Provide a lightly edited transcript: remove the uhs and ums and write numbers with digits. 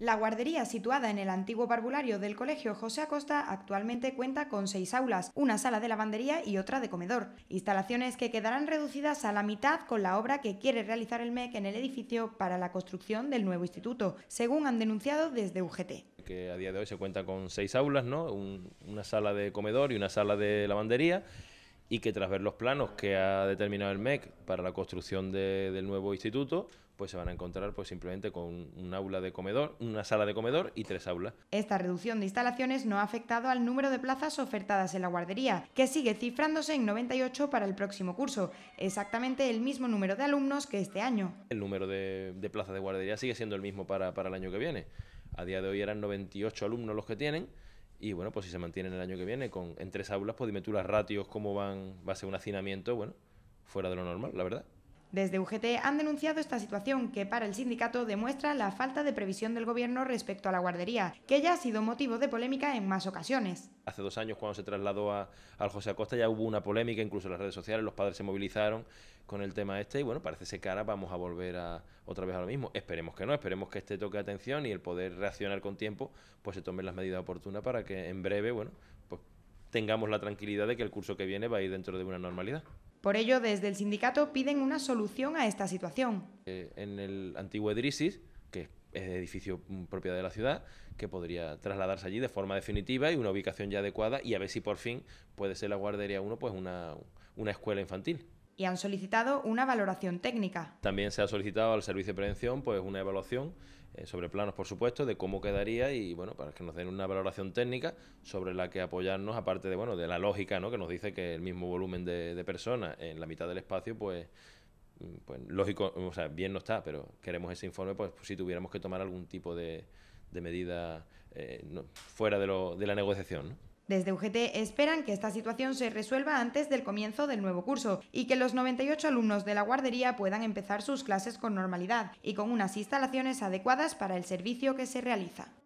La guardería, situada en el antiguo parvulario del colegio José Acosta, actualmente cuenta con 6 aulas, una sala de lavandería y otra de comedor, instalaciones que quedarán reducidas a la mitad con la obra que quiere realizar el MEC en el edificio para la construcción del nuevo instituto, según han denunciado desde UGT. Que a día de hoy se cuenta con 6 aulas, ¿no? Una sala de comedor y una sala de lavandería, y que tras ver los planos que ha determinado el MEC para la construcción del nuevo instituto, pues se van a encontrar pues simplemente con un aula de comedor, una sala de comedor y 3 aulas. Esta reducción de instalaciones no ha afectado al número de plazas ofertadas en la guardería, que sigue cifrándose en 98 para el próximo curso, exactamente el mismo número de alumnos que este año. El número de plazas de guardería sigue siendo el mismo para el año que viene. A día de hoy eran 98 alumnos los que tienen. Y bueno, pues si se mantienen el año que viene en 3 aulas, pues dime tú las ratios, cómo va a ser un hacinamiento, bueno, fuera de lo normal, la verdad. Desde UGT han denunciado esta situación, que para el sindicato demuestra la falta de previsión del Gobierno respecto a la guardería, que ya ha sido motivo de polémica en más ocasiones. Hace 2 años, cuando se trasladó al José Acosta, ya hubo una polémica, incluso en las redes sociales, los padres se movilizaron con el tema este, y bueno, parece ser que ahora vamos a volver otra vez a lo mismo. Esperemos que no, esperemos que este toque de atención y el poder reaccionar con tiempo, pues se tomen las medidas oportunas para que en breve, bueno, pues tengamos la tranquilidad de que el curso que viene va a ir dentro de una normalidad. Por ello, desde el sindicato piden una solución a esta situación. En el antiguo Edrisis, que es edificio propiedad de la ciudad, que podría trasladarse allí de forma definitiva y una ubicación ya adecuada, y a ver si por fin puede ser la guardería 1 pues una escuela infantil. Y han solicitado una valoración técnica. También se ha solicitado al Servicio de Prevención pues una evaluación sobre planos, por supuesto, de cómo quedaría, y bueno, para que nos den una valoración técnica sobre la que apoyarnos, aparte de bueno, de la lógica, ¿no?, que nos dice que el mismo volumen de personas en la mitad del espacio, pues lógico, o sea, bien no está, pero queremos ese informe pues si tuviéramos que tomar algún tipo de medida fuera de la negociación, ¿no? Desde UGT esperan que esta situación se resuelva antes del comienzo del nuevo curso y que los 98 alumnos de la guardería puedan empezar sus clases con normalidad y con unas instalaciones adecuadas para el servicio que se realiza.